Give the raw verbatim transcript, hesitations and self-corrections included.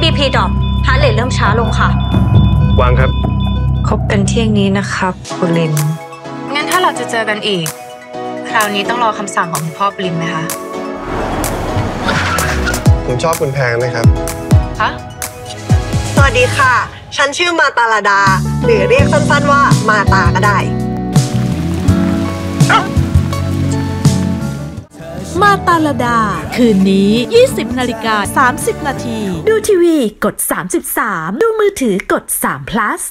บี พี ดรอปฮาร์ทเรทเริ่มช้าลงค่ะกวางครับคบกันเที่ยงนี้นะครับคุณลินงั้นถ้าเราจะเจอกันอีกคราวนี้ต้องรอคำสั่งของพ่อปลินไหมคะคุณชอบคุณแพงไหมครับฮะสวัสดีค่ะฉันชื่อมาตาลดาหรือเรียกสั้นๆว่ามาตาก็ได้มาตาลดาคืนนี้ ยี่สิบนาฬิกาสามสิบนาทีดูทีวีกด สามสิบสาม ดูมือถือกด สาม พลัส